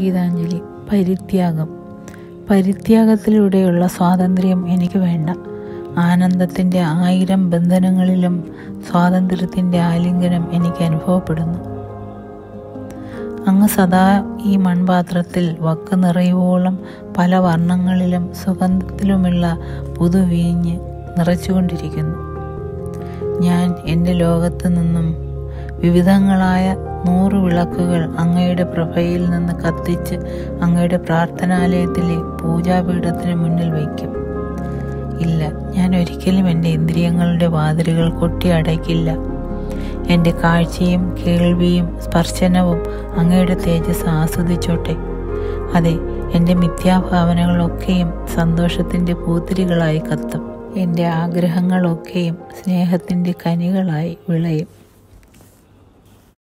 ഗീതാഞ്ജലി. പരിത്യാഗം. പരിത്യാഗത്തിലൂടെയുള്ള സ്വാതന്ത്ര്യം എനിക്ക് വേണ്ട. ആനന്ദത്തിൻ്റെ ആയിരം ബന്ധനങ്ങളിലും സ്വാതന്ത്ര്യത്തിൻ്റെ ആലിംഗനം എനിക്ക് അനുഭവപ്പെടുന്നു. അങ്ങ് സദാ ഈ മൺപാത്രത്തിൽ വക്ക് നിറയുവോളം പല വർണ്ണങ്ങളിലും സുഗന്ധത്തിലുമുള്ള പുതുവീഞ്ഞ് നിറച്ചുകൊണ്ടിരിക്കുന്നു. ഞാൻ എൻ്റെ ലോകത്തു നിന്നും വിവിധങ്ങളായ 100 വിളക്കുകൾ അങ്ങയുടെ പ്രഭയിൽ നിന്ന് കത്തിച്ച് അങ്ങയുടെ പ്രാർത്ഥനാലയത്തിലെ പൂജാപീഠത്തിന് മുന്നിൽ വയ്ക്കും. ഇല്ല, ഞാൻ ഒരിക്കലും എൻ്റെ ഇന്ദ്രിയങ്ങളുടെ വാതിലുകൾ കൊട്ടിയടയ്ക്കില്ല. എൻ്റെ കാഴ്ചയും കേൾവിയും സ്പർശനവും അങ്ങയുടെ തേജസ് ആസ്വദിച്ചോട്ടെ. അതെ, എൻ്റെ മിഥ്യാഭാവനകളൊക്കെയും സന്തോഷത്തിൻ്റെ പൂത്തിരികളായി കത്തും. എൻ്റെ ആഗ്രഹങ്ങളൊക്കെയും സ്നേഹത്തിൻ്റെ കനികളായി വിളയും.